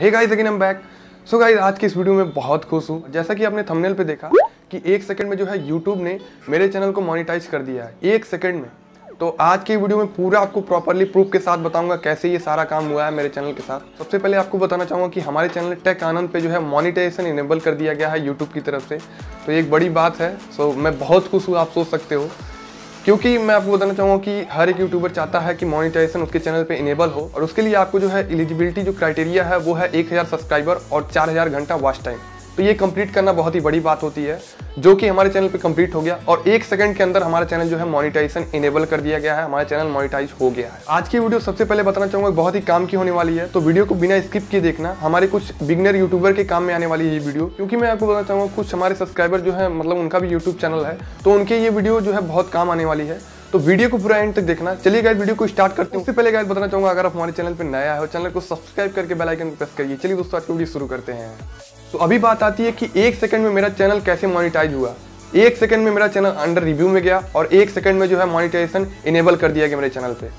Hey guys again I am back. So guys आज की इस वीडियो में बहुत खुश हूँ। जैसा कि आपने थंबनेल पे देखा कि एक सेकंड में जो है YouTube ने मेरे चैनल को मोनेटाइज कर दिया है, एक सेकंड में। तो आज की वीडियो में पूरा आपको प्रॉपर्ली प्रूफ के साथ बताऊंगा कैसे ये सारा काम हुआ है मेरे चैनल के साथ। सबसे पहले आपको बताना चाहूँगा कि हमारे चैनल टेक आनंद पे जो है मोनेटाइजेशन इनेबल कर दिया गया है यूट्यूब की तरफ से, तो ये एक बड़ी बात है। सो मैं बहुत खुश हूँ, आप सोच सकते हो, क्योंकि मैं आपको बताना चाहूँगा कि हर एक यूट्यूबर चाहता है कि मोनेटाइजेशन उसके चैनल पे इनेबल हो, और उसके लिए आपको जो है एलिजिबिलिटी जो क्राइटेरिया है वो है 1000 सब्सक्राइबर और 4000 घंटा वॉच टाइम। तो ये कंप्लीट करना बहुत ही बड़ी बात होती है, जो कि हमारे चैनल पे कंप्लीट हो गया और एक सेकंड के अंदर हमारा चैनल जो है मोनेटाइजेशन इनेबल कर दिया गया है, हमारा चैनल मोनेटाइज हो गया है। आज की वीडियो सबसे पहले बताना चाहूँगा बहुत ही काम की होने वाली है, तो वीडियो को बिना स्किप किए देखना। हमारे कुछ बिगनर यूट्यूबर के काम में आने वाली है ये वीडियो, क्योंकि मैं आपको बताना चाहूँगा कुछ हमारे सब्सक्राइबर जो है, मतलब उनका भी यूट्यूब चैनल है, तो उनके ये वीडियो जो है बहुत काम आने वाली है। तो वीडियो को पूरा एंड तक देखना। चलिए गाइस वीडियो को स्टार्ट करते हैं। उससे पहले गाइस बताना चाहूँगा अगर आप हमारे चैनल पर नया है, चैनल को सब्सक्राइब करके बेल आइकन प्रेस करिए। चलिए दोस्तों आज की वीडियो शुरू करते हैं। तो अभी बात आती है कि एक सेकंड में मेरा चैनल कैसे मोनेटाइज हुआ। एक सेकंड में मेरा चैनल अंडर रिव्यू में गया और एक सेकंड में जो है मोनेटाइजेशन इनेबल कर दिया गया मेरे चैनल पे।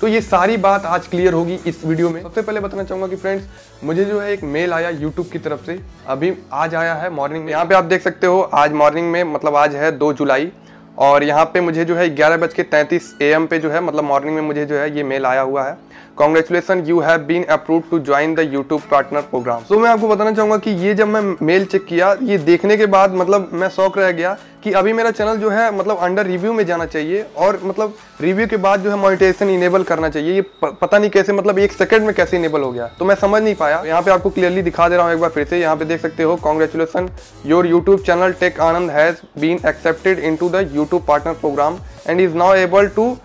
तो ये सारी बात आज क्लियर होगी इस वीडियो में। सबसे पहले बताना चाहूँगा कि फ्रेंड्स मुझे जो है एक मेल आया यूट्यूब की तरफ से, अभी आज आया है मॉर्निंग में। यहाँ पर आप देख सकते हो आज मॉर्निंग में, मतलब आज है 2 जुलाई, और यहाँ पे मुझे जो है 11:33 AM पे जो है, मतलब मॉर्निंग में मुझे जो है ये मेल आया हुआ है। Congratulation you have been approved to join the YouTube partner program. तो मैं आपको बताना चाहूँगा कि ये जब मैं मेल चेक किया, ये देखने के बाद मतलब मैं शौक रह गया कि अभी मेरा चैनल जो है मतलब अंडर रिव्यू में जाना चाहिए, और मतलब रिव्यू के बाद जो है मोनेटाइजेशन इनेबल करना चाहिए। ये पता नहीं कैसे, मतलब एक सेकंड में कैसे इनेबल हो गया, तो मैं समझ नहीं पाया। यहाँ पे आपको क्लियरली दिखा दे रहा हूँ एक बार फिर से। यहाँ पे देख सकते हो congratulation your YouTube channel tech Anand has been accepted in to the YouTube partner programme and is now able to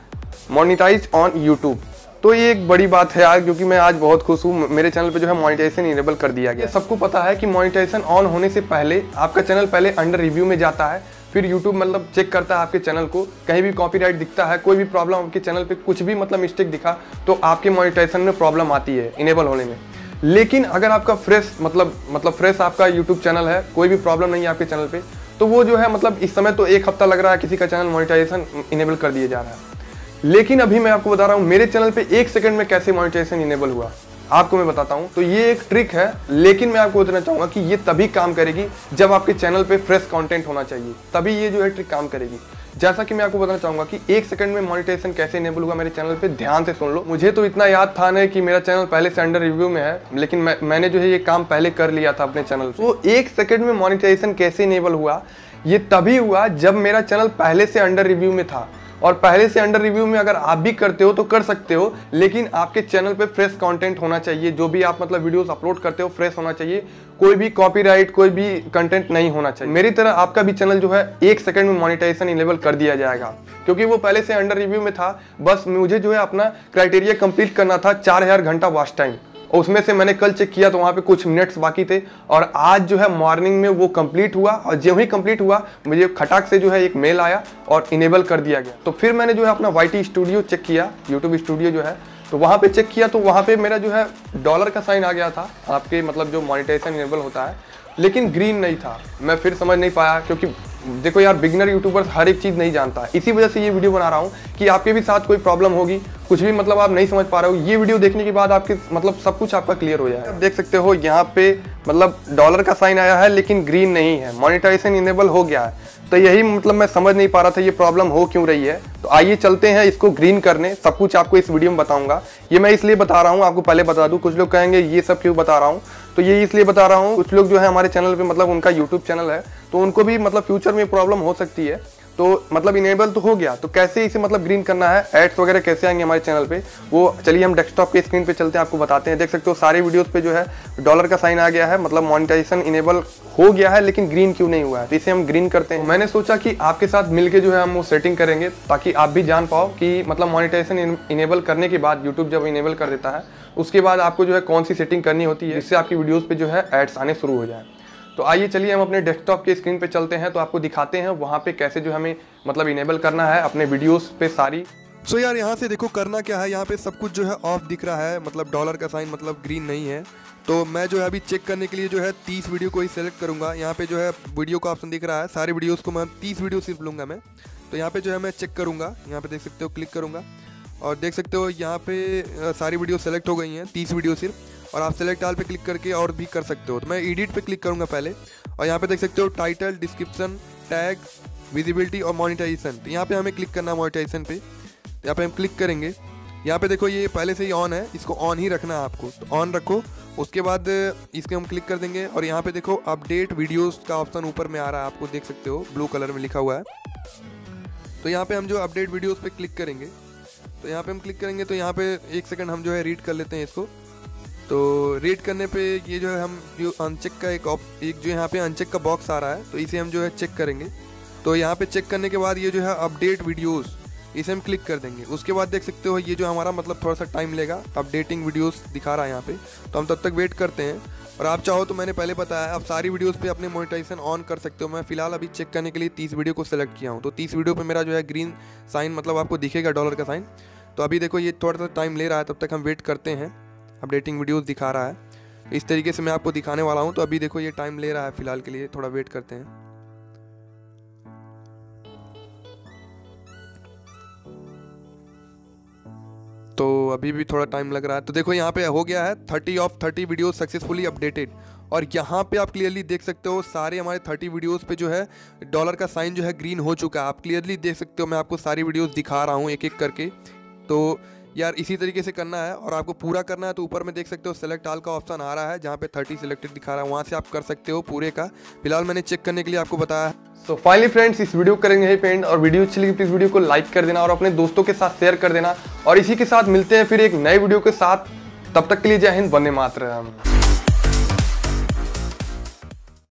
monetise on YouTube. तो ये एक बड़ी बात है यार, क्योंकि मैं आज बहुत खुश हूँ, मेरे चैनल पे जो है मोनेटाइजेशन इनेबल कर दिया गया। सबको पता है कि मोनेटाइजेशन ऑन होने से पहले आपका चैनल पहले अंडर रिव्यू में जाता है, फिर YouTube मतलब चेक करता है आपके चैनल को, कहीं भी कॉपीराइट दिखता है, कोई भी प्रॉब्लम आपके चैनल पे कुछ भी मतलब मिस्टेक दिखा तो आपके मोनेटाइजेशन में प्रॉब्लम आती है इनेबल होने में। लेकिन अगर आपका फ्रेश मतलब फ्रेश आपका YouTube चैनल है, कोई भी प्रॉब्लम नहीं है आपके चैनल पे, तो वो जो है मतलब इस समय तो एक हफ्ता लग रहा है किसी का चैनल मोनेटाइजेशन इनेबल कर दिया जा रहा है। लेकिन अभी मैं आपको बता रहा हूँ मेरे चैनल पर एक सेकंड में कैसे मोनेटाइजेशन इनेबल हुआ, आपको मैं बताता हूँ। तो ये एक ट्रिक है, लेकिन मैं आपको बताना चाहूँगा कि ये तभी काम करेगी जब आपके चैनल पे फ्रेश कंटेंट होना चाहिए, तभी ये जो है ट्रिक काम करेगी। जैसा कि मैं आपको बताना चाहूँगा कि एक सेकंड में मोनेटाइजेशन कैसे इनेबल हुआ मेरे चैनल पे, ध्यान से सुन लो। मुझे तो इतना याद था ना कि मेरा चैनल पहले से अंडर रिव्यू में है, लेकिन मैंने जो है ये काम पहले कर लिया था अपने चैनल। तो एक सेकंड में मोनेटाइजेशन कैसे इनेबल हुआ, ये तभी हुआ जब मेरा चैनल पहले से अंडर रिव्यू में था। और पहले से अंडर रिव्यू में अगर आप भी करते हो तो कर सकते हो, लेकिन आपके चैनल पे फ्रेश कंटेंट होना चाहिए। जो भी आप मतलब वीडियोस अपलोड करते हो फ्रेश होना चाहिए, कोई भी कॉपीराइट कोई भी कंटेंट नहीं होना चाहिए। मेरी तरह आपका भी चैनल जो है एक सेकंड में मोनेटाइजेशन इनेबल कर दिया जाएगा, क्योंकि वो पहले से अंडर रिव्यू में था। बस मुझे जो है अपना क्राइटेरिया कंप्लीट करना था 4000 घंटा वॉच टाइम, और उसमें से मैंने कल चेक किया तो वहाँ पे कुछ मिनट्स बाकी थे, और आज जो है मॉर्निंग में वो कंप्लीट हुआ। और जो ही कंप्लीट हुआ मुझे खटाक से जो है एक मेल आया और इनेबल कर दिया गया। तो फिर मैंने जो है अपना YT स्टूडियो चेक किया, यूट्यूब स्टूडियो जो है, तो वहाँ पे चेक किया तो वहाँ पे मेरा जो है डॉलर का साइन आ गया था, आपके मतलब जो मोनेटाइजेशन इनेबल होता है, लेकिन ग्रीन नहीं था। मैं फिर समझ नहीं पाया, क्योंकि देखो यार बिगिनर यूट्यूबर्स हर एक चीज़ नहीं जानता है। इसी वजह से ये वीडियो बना रहा हूँ कि आपके भी साथ कोई प्रॉब्लम होगी, कुछ भी मतलब आप नहीं समझ पा रहे हो, ये वीडियो देखने के बाद आपके मतलब सब कुछ आपका क्लियर हो जाएगा। आप देख सकते हो यहाँ पे मतलब डॉलर का साइन आया है लेकिन ग्रीन नहीं है, मोनेटाइजेशन इनेबल हो गया है। तो यही मतलब मैं समझ नहीं पा रहा था ये प्रॉब्लम हो क्यों रही है। तो आइए चलते हैं इसको ग्रीन करने, सब कुछ आपको इस वीडियो में बताऊँगा। ये मैं इसलिए बता रहा हूँ, आपको पहले बता दूँ, कुछ लोग कहेंगे ये सब क्यों बता रहा हूँ, तो ये इसलिए बता रहा हूँ कुछ लोग जो है हमारे चैनल पे मतलब उनका यूट्यूब चैनल है, तो उनको भी मतलब फ्यूचर में प्रॉब्लम हो सकती है। तो मतलब इनेबल तो हो गया, तो कैसे इसे मतलब ग्रीन करना है, एड्स वगैरह कैसे आएंगे हमारे चैनल पे, वो चलिए हम डेस्कटॉप के स्क्रीन पे चलते हैं, आपको बताते हैं। देख सकते हो सारे वीडियोस पे जो है डॉलर का साइन आ गया है, मतलब मोनेटाइजेशन इनेबल हो गया है, लेकिन ग्रीन क्यों नहीं हुआ है, तो इसे हम ग्रीन करते हैं। मैंने सोचा कि आपके साथ मिलकर जो है हम वो सेटिंग करेंगे, ताकि आप भी जान पाओ कि मतलब मोनेटाइजेशन इनेबल करने के बाद यूट्यूब जब इनेबल कर देता है उसके बाद आपको जो है कौन सी सेटिंग करनी होती है, जिससे आपकी वीडियोज़ पर जो है एड्स आने शुरू हो जाए। तो आइए चलिए हम अपने डेस्कटॉप के स्क्रीन पे चलते हैं, तो आपको दिखाते हैं वहाँ पे कैसे जो हमें मतलब इनेबल करना है अपने वीडियोस पे सारी। सो यार यहाँ से देखो करना क्या है, यहाँ पे सब कुछ जो है ऑफ दिख रहा है, मतलब डॉलर का साइन मतलब ग्रीन नहीं है। तो मैं जो है अभी चेक करने के लिए जो है 30 वीडियो को ही सेलेक्ट करूँगा। यहाँ पर जो है वीडियो का ऑप्शन दिख रहा है, सारे वीडियोज़ को मैं 30 वीडियो सिर्फ लूँगा मैं। तो यहाँ पर जो है मैं चेक करूँगा, यहाँ पर देख सकते हो क्लिक करूँगा और देख सकते हो यहाँ पर सारी वीडियो सेलेक्ट हो गई हैं, 30 वीडियो सिर्फ। और आप सेलेक्ट ऑल पे क्लिक करके और भी कर सकते हो। तो मैं एडिट पे क्लिक करूँगा पहले, और यहाँ पे देख सकते हो टाइटल, डिस्क्रिप्शन, टैग, विजिबिलिटी और मोनिटाइजेशन। तो यहाँ पे हमें क्लिक करना है मोनिटाइजेशन पे। यहाँ पे हम क्लिक करेंगे, यहाँ पे देखो ये पहले से ही ऑन है, इसको ऑन ही रखना है आपको, तो ऑन रखो। उसके बाद इसके हम क्लिक कर देंगे और यहाँ पे देखो अपडेट वीडियोस का ऑप्शन ऊपर में आ रहा है, आपको देख सकते हो ब्लू कलर में लिखा हुआ है। तो यहाँ पे हम जो अपडेट वीडियोस पे क्लिक करेंगे, तो यहाँ पे हम क्लिक करेंगे, तो यहाँ पे एक सेकंड हम जो है रीड कर लेते हैं इसको। तो रीड करने पे ये जो है हम जो अनचेक का एक जो यहाँ पे अनचेक का बॉक्स आ रहा है, तो इसे हम जो है चेक करेंगे। तो यहाँ पे चेक करने के बाद ये जो है अपडेट वीडियोस, इसे हम क्लिक कर देंगे। उसके बाद देख सकते हो ये जो हमारा मतलब थोड़ा सा टाइम लेगा, अपडेटिंग वीडियोस दिखा रहा है यहाँ पे, तो हम तब तक वेट करते हैं। और आप चाहो तो मैंने पहले बताया है आप सारी वीडियोस पे अपने मोनेटाइजेशन ऑन कर सकते हो। मैं फिलहाल अभी चेक करने के लिए 30 वीडियो को सेलेक्ट किया हूँ, तो 30 वीडियो पे मेरा जो है ग्रीन साइन मतलब आपको दिखेगा डॉलर का साइन। तो अभी देखो ये थोड़ा सा टाइम ले रहा है, तब तक हम वेट करते हैं। अपडेटिंग वीडियोज़ दिखा रहा है, इस तरीके से मैं आपको दिखाने वाला हूँ। तो अभी देखो ये टाइम ले रहा है फिलहाल के लिए, थोड़ा वेट करते हैं। तो अभी भी थोड़ा टाइम लग रहा है। तो देखो यहाँ पे हो गया है 30 ऑफ 30 वीडियोस सक्सेसफुली अपडेटेड, और यहाँ पे आप क्लियरली देख सकते हो सारे हमारे 30 वीडियोस पे जो है डॉलर का साइन जो है ग्रीन हो चुका है। आप क्लियरली देख सकते हो, मैं आपको सारी वीडियोस दिखा रहा हूँ एक एक करके। तो यार इसी तरीके से करना है, और आपको पूरा करना है। तो ऊपर में देख सकते हो सेलेक्ट ऑल का ऑप्शन आ रहा है, जहाँ पे 30 सिलेक्टेड दिखा रहा है, वहाँ से आप कर सकते हो पूरे का। फिलहाल मैंने चेक करने के लिए आपको बताया है। सो फाइनली फ्रेंड्स, इस वीडियो करेंगे यही पेंड, और वीडियो अच्छी लगी प्लीज़ वीडियो को लाइक कर देना और अपने दोस्तों के साथ शेयर कर देना। और इसी के साथ मिलते हैं फिर एक नए वीडियो के साथ, तब तक के लिए जय हिंद, वंदे मातरम।